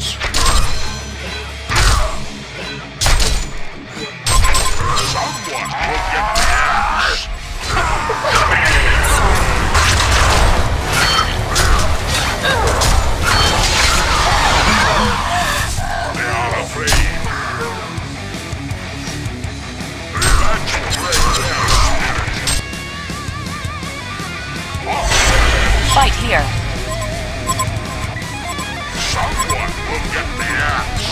Fight here. Someone will get the axe.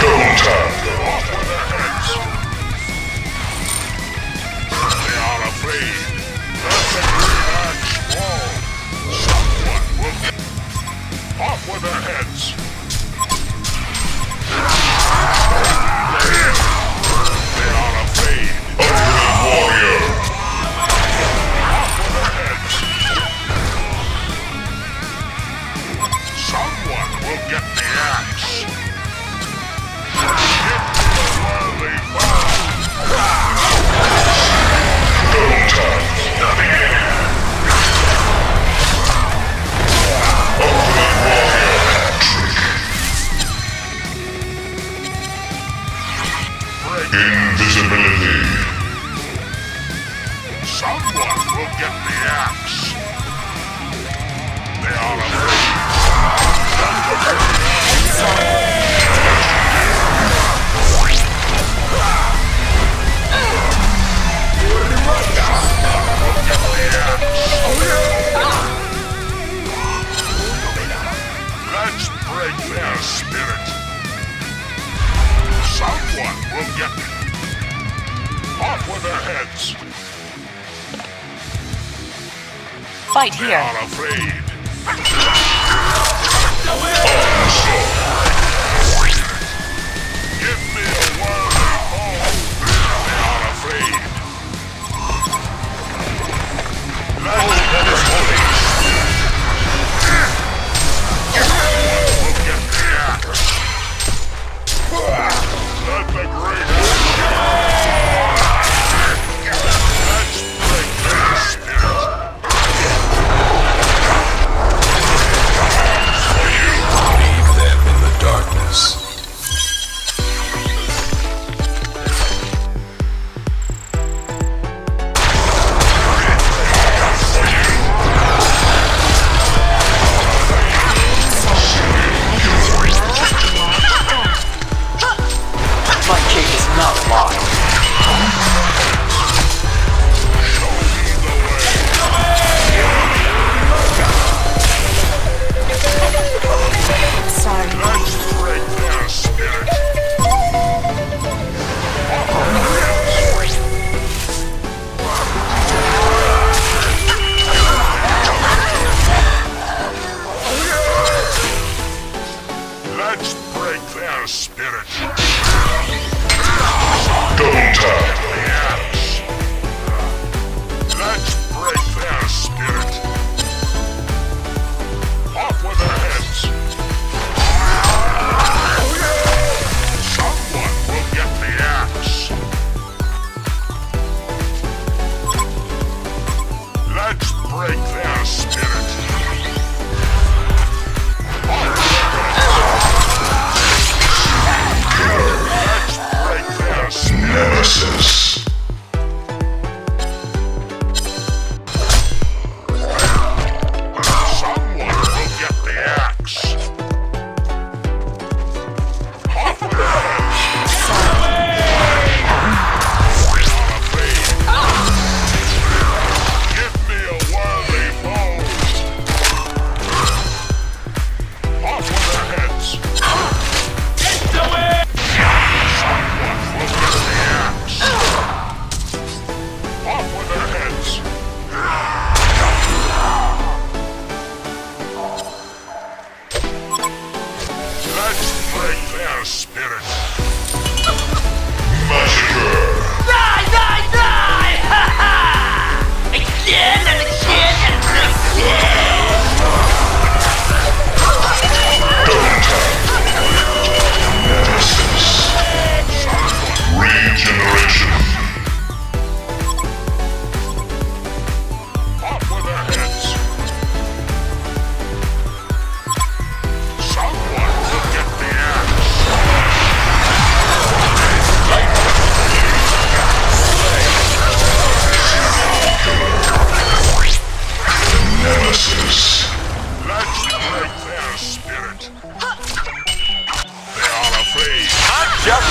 Don't have them off with their heads. They are afraid. That's a great axe fall. Someone will get off with their heads. Invisibility. Someone will get the axe. They are Let's break their spirit. Someone will get off with their heads. Fight here. They are afraid. Give me a word. They are afraid. Let the great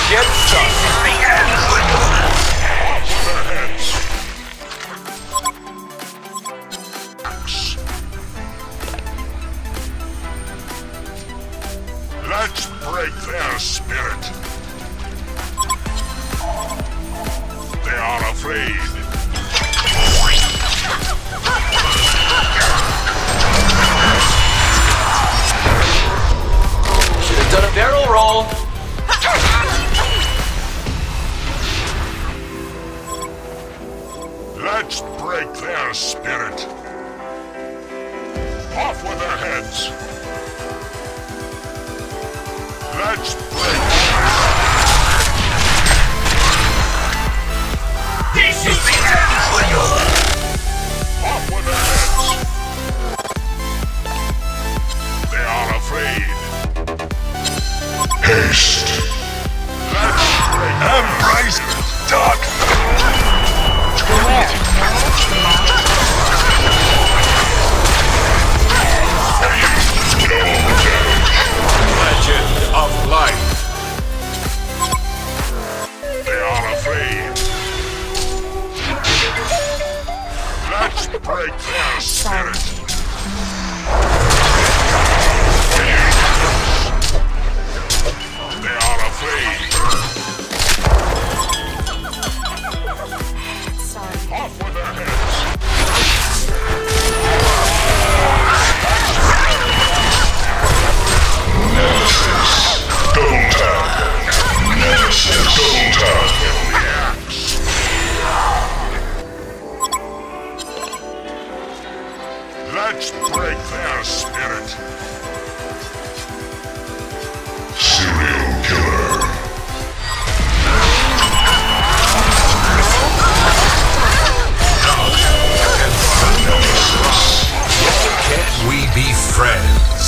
Get stuck. The end's liquid. Let's break their spirit. They are afraid. Should have done a barrel roll. Let's break their spirit. Off with their heads. Let's break their spirit. This is the end for you. Off with their heads. They are afraid. Haste. Let's break embrace darkness. Legend of life. They are afraid. Let's break their spirit. They are afraid. Off with their heads. Nemesis, gold tag. Nemesis, gold tag. Let's break their spirit. Serial killer. Can we be friends?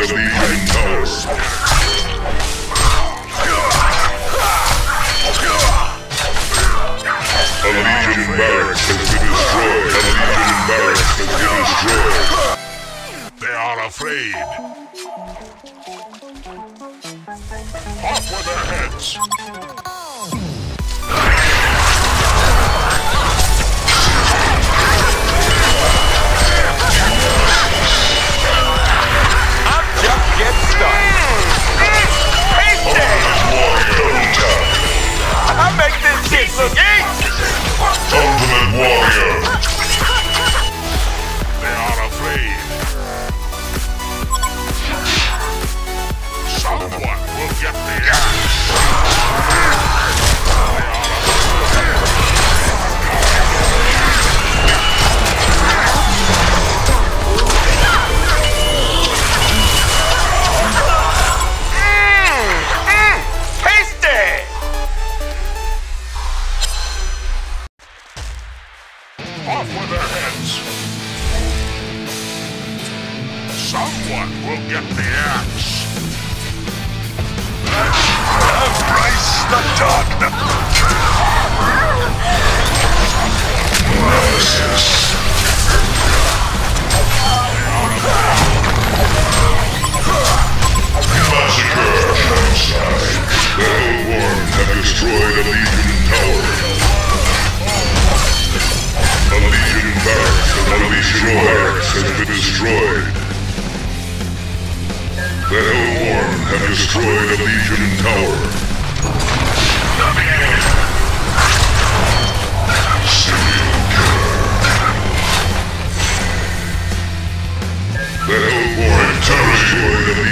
The